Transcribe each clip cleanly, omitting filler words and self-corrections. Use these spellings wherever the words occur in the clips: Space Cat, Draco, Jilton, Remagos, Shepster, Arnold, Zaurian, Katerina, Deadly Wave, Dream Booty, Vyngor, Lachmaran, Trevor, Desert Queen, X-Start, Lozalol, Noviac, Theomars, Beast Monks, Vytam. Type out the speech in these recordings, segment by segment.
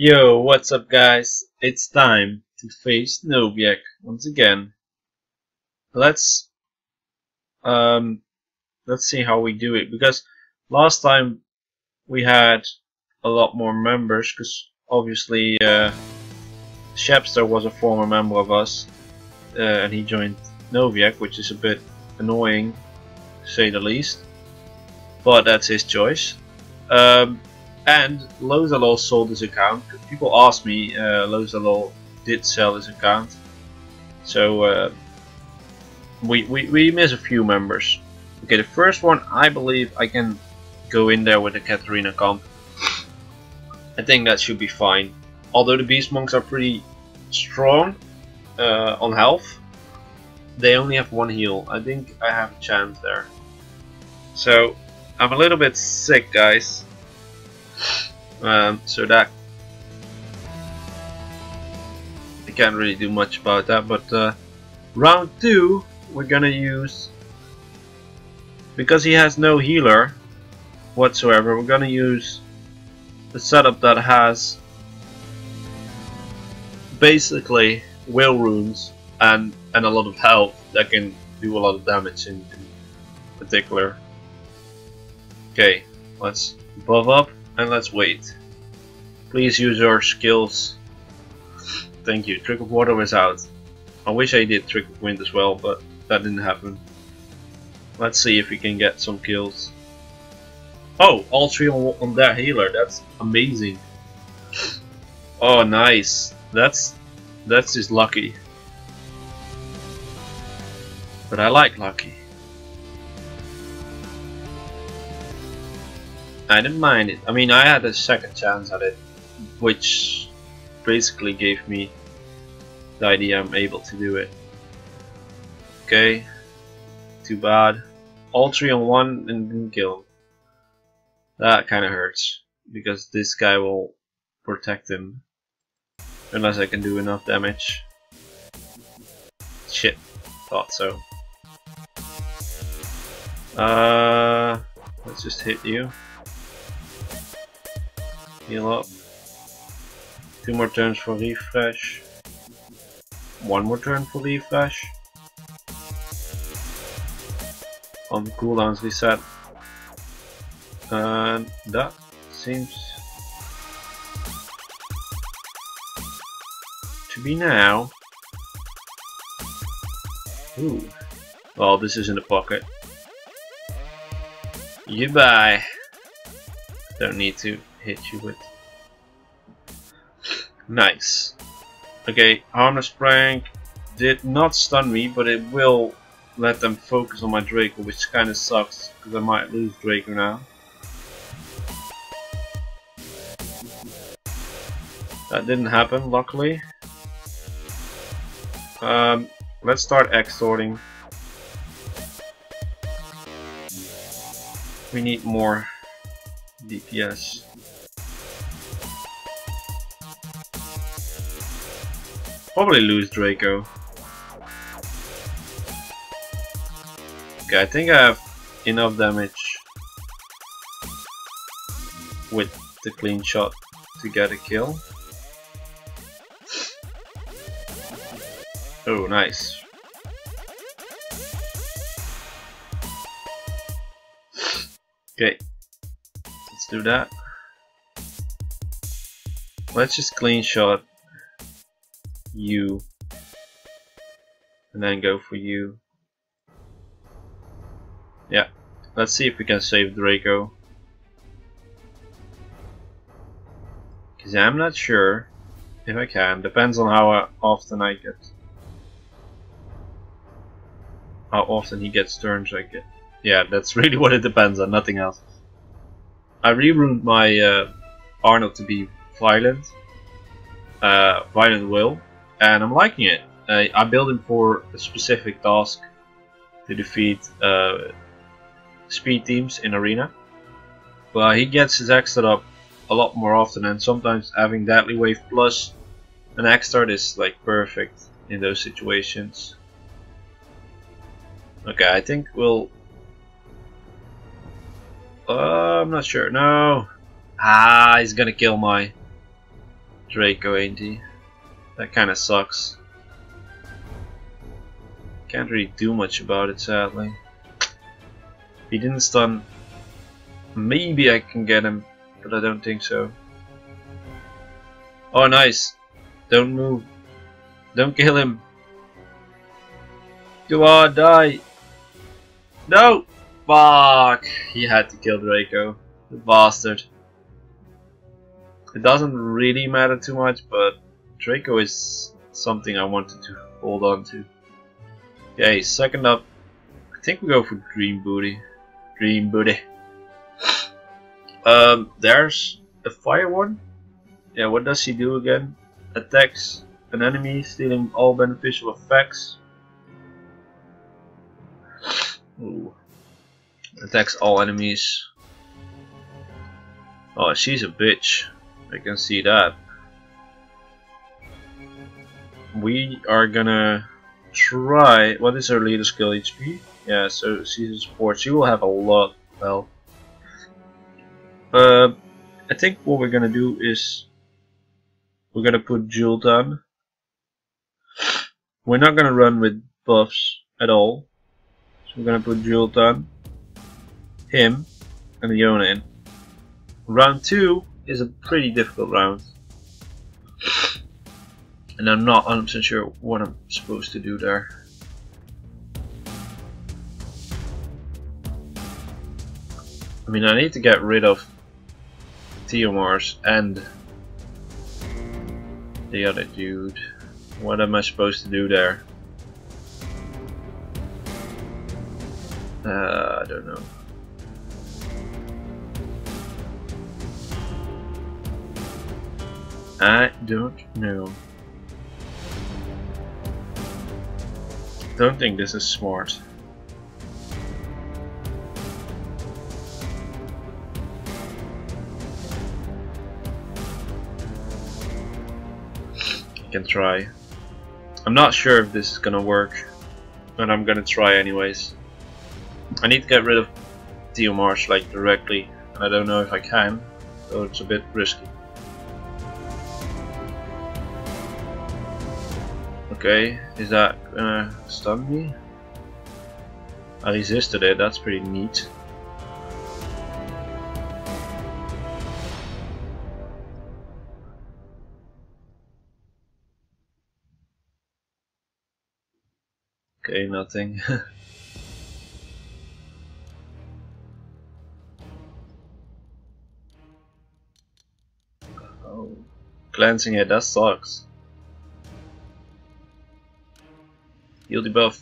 Yo, what's up guys? It's time to face Noviac once again. Let's see how we do it, because last time we had a lot more members, because obviously Shepster was a former member of us and he joined Noviac, which is a bit annoying to say the least, but that's his choice. And Lozalol sold his account. People asked me, Lozalol did sell his account, so we miss a few members. Okay, the first one, I believe I can go in there with the Katerina comp. I think that should be fine. Although the Beast Monks are pretty strong on health, they only have one heal. I think I have a chance there. So I'm a little bit sick, guys. So that I can't really do much about that, but round 2 we're gonna use, because he has no healer whatsoever, we're gonna use the setup that has basically will runes and a lot of health that can do a lot of damage in particular. Okay, let's buff up and let's wait. Please use your skills. Thank you. Trick of Water was out. I wish I did Trick of Wind as well, but that didn't happen. Let's see if we can get some kills. Oh, all three on their healer. That's amazing. Oh, nice. That's just lucky. But I like lucky. I didn't mind it. I mean, I had a second chance at it, which basically gave me the idea I'm able to do it. Okay, too bad. All three on one and didn't kill him. That kind of hurts, because this guy will protect him. Unless I can do enough damage. Shit, thought so. Let's just hit you. Heal up. 2 more turns for refresh. 1 more turn for refresh. On the cooldowns reset. And that seems to be now. Ooh. Well, this is in the pocket. Goodbye. Don't need to hit you with. Nice. Okay, Harmless Prank did not stun me, but it will let them focus on my Draco, which kind of sucks because I might lose Draco now. That didn't happen, luckily. Let's start X-Starting. We need more DPS. Probably lose Draco. Okay, I think I have enough damage with the clean shot to get a kill. Oh, nice. Okay, let's do that. Let's just clean shot you and then go for you. Yeah, let's see if we can save Draco, because I'm not sure if I can. Depends on how often he gets turns I get. Yeah, that's really what it depends on, nothing else. I reroute my Arnold to be violent, violent will, and I'm liking it. I build him for a specific task to defeat speed teams in arena. But he gets his X-Start up a lot more often, and sometimes having Deadly Wave plus an X-Start is like perfect in those situations. Okay, I think we'll... I'm not sure. No. Ah, he's gonna kill my Draco, ain't he? That kinda sucks. Can't really do much about it, sadly. If he didn't stun, maybe I can get him, but I don't think so. Oh, nice. Don't move. Don't kill him. Go on, die. No! Fuck! He had to kill Draco. The bastard. It doesn't really matter too much, but Draco is something I wanted to hold on to. Okay, second up. I think we go for Dream Booty. Dream Booty. There's the fire one. Yeah, what does he do again? Attacks an enemy, stealing all beneficial effects. Ooh. Attacks all enemies. Oh, she's a bitch. I can see that. We are gonna try. What is her leader skill HP? Yeah, so she's a support. She will have a lot of health. I think what we're gonna do is we're gonna put Jilton. We're not gonna run with buffs at all. So we're gonna put Jilton, him, and Leona in. Round 2 is a pretty difficult round. And I'm not 100% sure what I'm supposed to do there. I mean, I need to get rid of Theomars and the other dude. What am I supposed to do there? I don't know. I don't know. Don't think this is smart. I can try. I'm not sure if this is gonna work, but I'm gonna try anyways. I need to get rid of Theomars like directly, and I don't know if I can, so it's a bit risky. Okay, is that gonna stun me? I resisted it, that's pretty neat. Okay, nothing. Oh, glancing at that sucks. Heal debuff,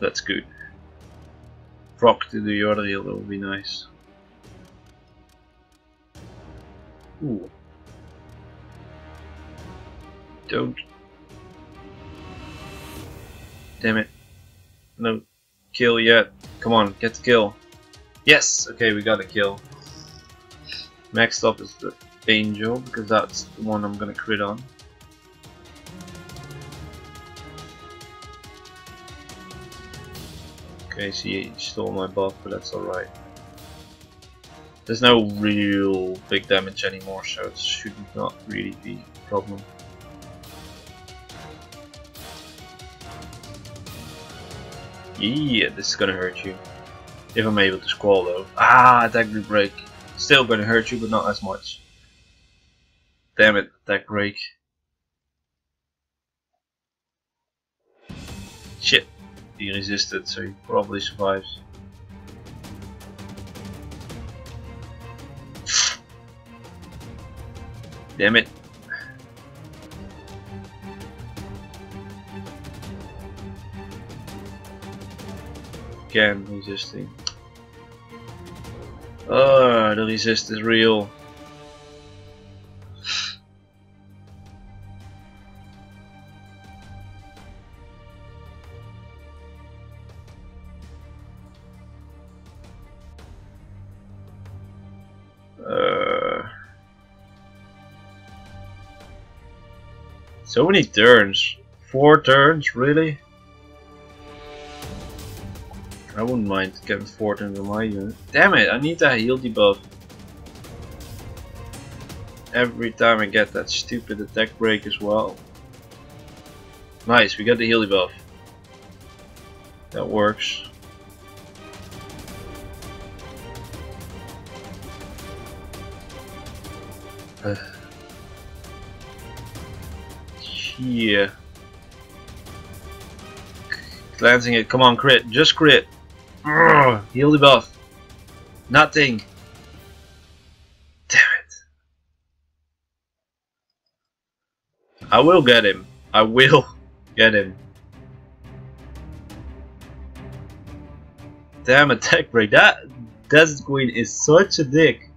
that's good. Proc to the other heal, that would be nice. Ooh. Don't. Damn it. No kill yet. Come on, get the kill. Yes! Okay, we got a kill. Next up is the Angel, because that's the one I'm gonna crit on. Okay, she stole my buff, but that's alright. There's no real big damage anymore, so it should not really be a problem. Yeah, this is gonna hurt you. If I'm able to squall though. Ah, attack break. Still gonna hurt you, but not as much. Damn it, attack break. Shit. He resisted, so he probably survives. Damn it. Again, resisting. Oh, the resist is real. So many turns. 4 turns, really? I wouldn't mind getting 4 turns on my unit. Damn it, I need that heal debuff. every time I get that stupid attack break as well. Nice, we got the heal debuff. That works. Yeah. Glancing it, come on, crit, just crit. Urgh, heal debuff. Nothing. Damn it. I will get him. I will get him. Damn attack break. That Desert Queen is such a dick.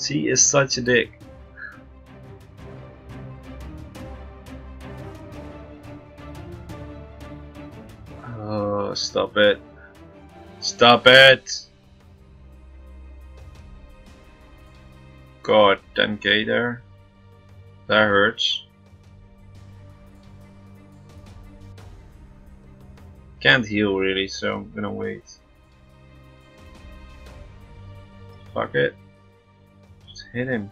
She is such a dick. Stop it. Stop it. God, 10k there. That hurts. Can't heal really, so I'm gonna wait. Fuck it. Just hit him.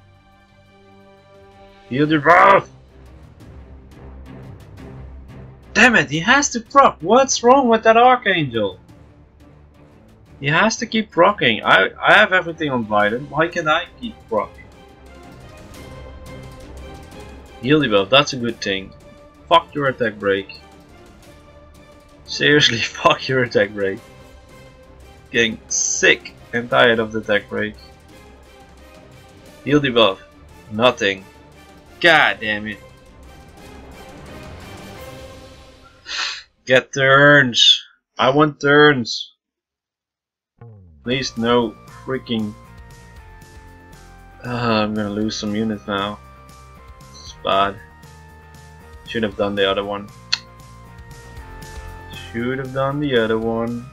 Heal the buff! Damn it, he has to proc. What's wrong with that Archangel? He has to keep procking. I have everything on Vytam. Why can't I keep procking? Heal debuff, that's a good thing. Fuck your attack break. Seriously, fuck your attack break. Getting sick and tired of the attack break. Heal debuff, nothing. God damn it. Get turns! I want turns! Please no freaking... I'm gonna lose some units now. It's bad. Should have done the other one. Should have done the other one.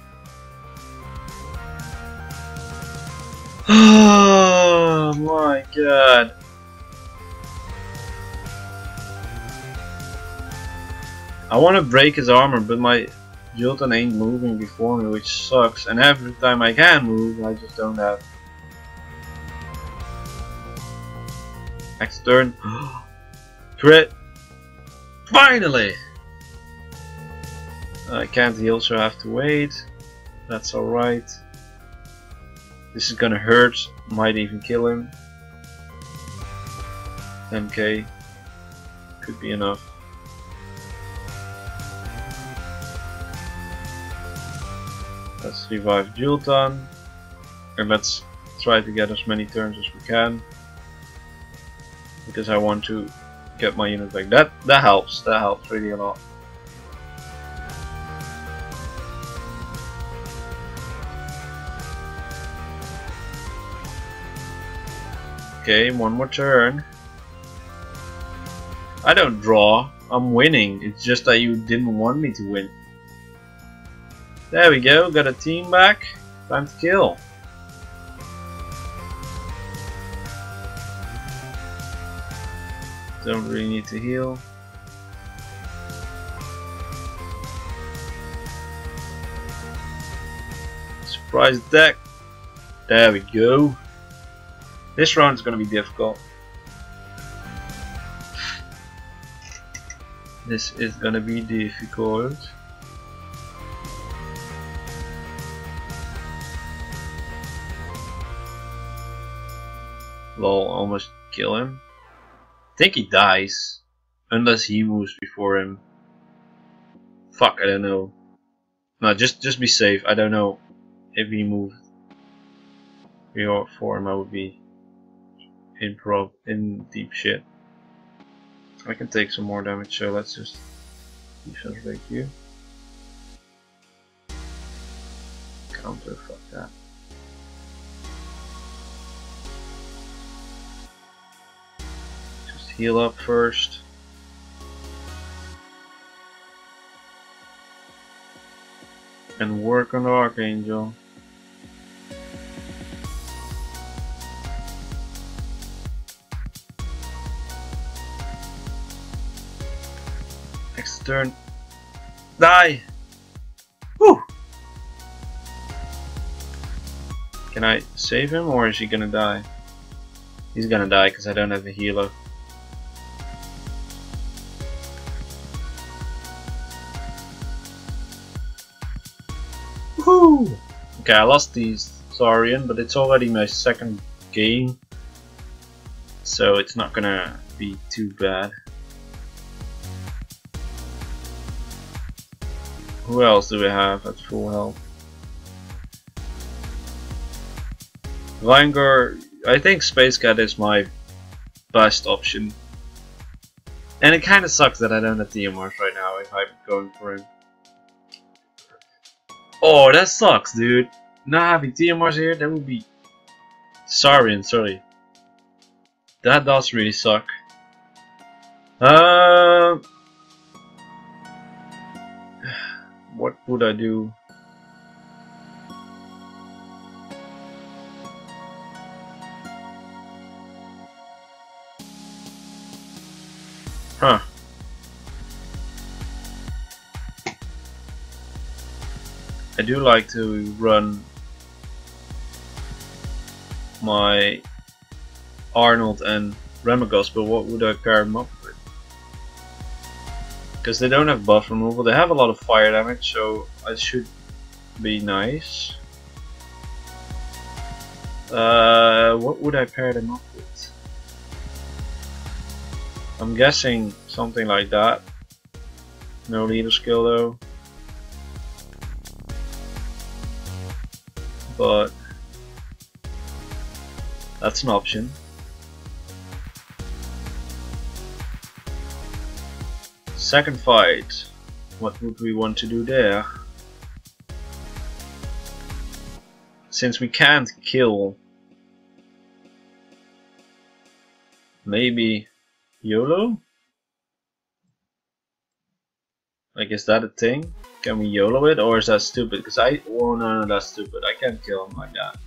Oh my god! I want to break his armor, but my Jilton ain't moving before me, which sucks. And every time I can move, I just don't have. Next turn. Crit! Finally! I can't heal, so I have to wait. That's alright. This is gonna hurt. Might even kill him. 10k. Could be enough. Let's revive Jilton, and let's try to get as many turns as we can, because I want to get my unit back. That helps. That helps really a lot. Okay, one more turn. I don't draw. I'm winning. It's just that you didn't want me to win. There we go, got a team back. Time to kill. Don't really need to heal. Surprise deck. There we go. This round is gonna be difficult. This is gonna be difficult. Lol, almost kill him. I think he dies. Unless he moves before him. Fuck, I don't know. No, just be safe. I don't know if he moved before him, I would be in deep shit. I can take some more damage, so let's just defense break you. Counter, fuck that. Heal up first. And work on the Archangel. Next turn. Die! Woo! Can I save him or is he gonna die? He's gonna die because I don't have a healer. Woohoo! Okay, I lost the Zaurian, but it's already my second game, so it's not gonna be too bad. Who else do we have at full health? Vyngor. I think Space Cat is my best option. And it kinda sucks that I don't have Theomars right now if I'm going for him. Oh, that sucks, dude. Not having Theomars here, that would be... Zaurian, sorry. That does really suck. What would I do? Huh. I do like to run my Arnold and Remagos, but what would I pair them up with? Because they don't have buff removal, they have a lot of fire damage, so I should be nice. What would I pair them up with? I'm guessing something like that. No leader skill though. But that's an option. Second fight. What would we want to do there? Since we can't kill, maybe YOLO? Like, is that a thing? Can we YOLO it, or is that stupid? Because oh no, no, that's stupid. I can't kill him like that.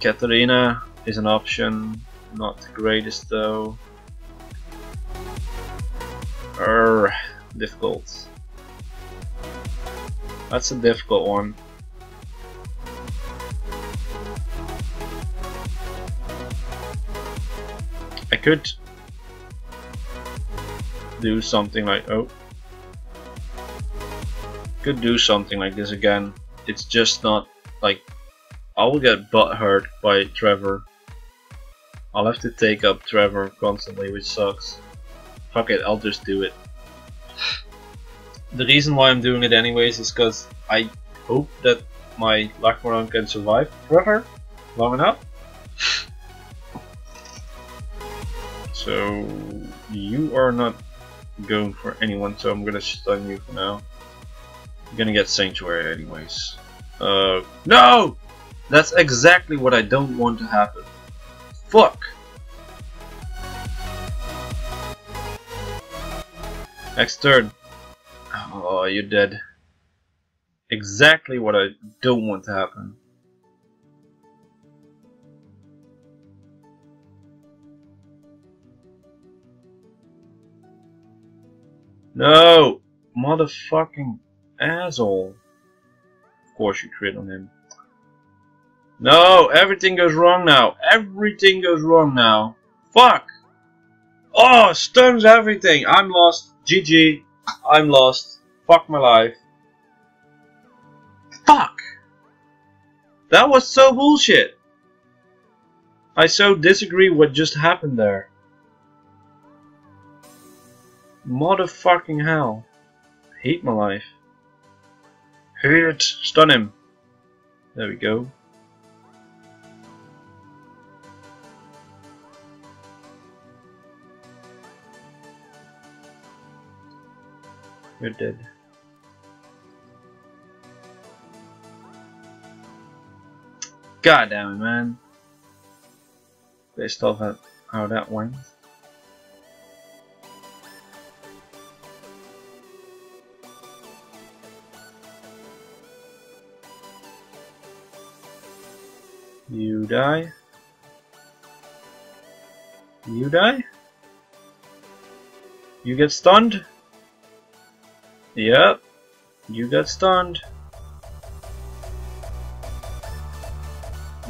Katerina is an option. Not the greatest though. Difficult. That's a difficult one. I could do something like could do something like this again. It's just not like I will get butthurt by Trevor. I'll have to take up Trevor constantly, which sucks. Fuck it, I'll just do it. The reason why I'm doing it anyways is because I hope that my Lachmaran can survive Trevor long enough. So, you are not going for anyone, so I'm gonna stun you for now. You're gonna get Sanctuary anyways. No! That's exactly what I don't want to happen. Fuck! Next turn. Oh, you're dead. Exactly what I don't want to happen. No! Motherfucking asshole. Of course you crit on him. No! Everything goes wrong now! Everything goes wrong now! Fuck! Oh! Stuns everything! I'm lost! GG! I'm lost! Fuck my life! Fuck! That was so bullshit! I so disagree with what just happened there. Motherfucking hell. I hate my life. Hate it. Stun him. There we go. You're dead. God damn it, man. Pissed off at how that went. You die. You die. You get stunned. Yep. You got stunned.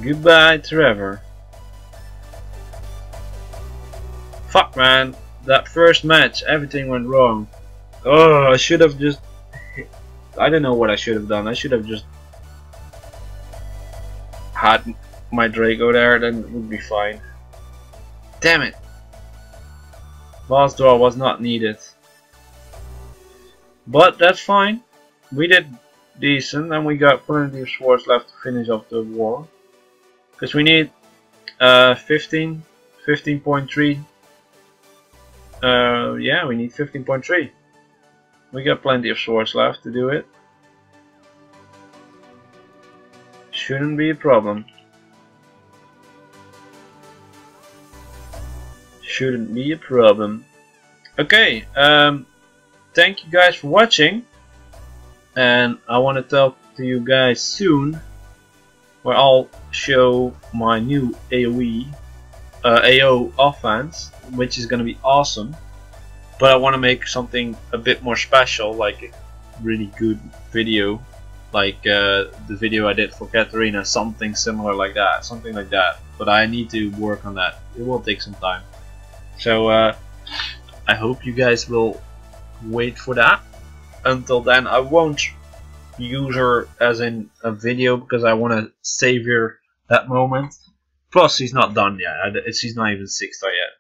Goodbye, Trevor. Fuck, man. That first match, everything went wrong. Oh, I should have just... I don't know what I should have done. I should have just had my Draco there, then it would be fine. Damn it! Last draw was not needed. But that's fine. We did decent, and we got plenty of swords left to finish off the war. Because we need 15.3. Yeah, we need 15.3. We got plenty of swords left to do it. Shouldn't be a problem. Shouldn't be a problem. Okay, thank you guys for watching, and I want to talk to you guys soon, where I'll show my new AO offense, which is gonna be awesome. But I want to make something a bit more special, like a really good video, like the video I did for Katerina, something similar like that, something like that. But I need to work on that. It will take some time. So I hope you guys will wait for that. Until then, I won't use her as in a video because I want to savor that moment. Plus, she's not done yet. She's not even 6-star yet.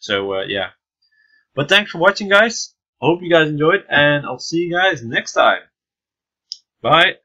So yeah. But thanks for watching, guys. I hope you guys enjoyed, and I'll see you guys next time. Bye.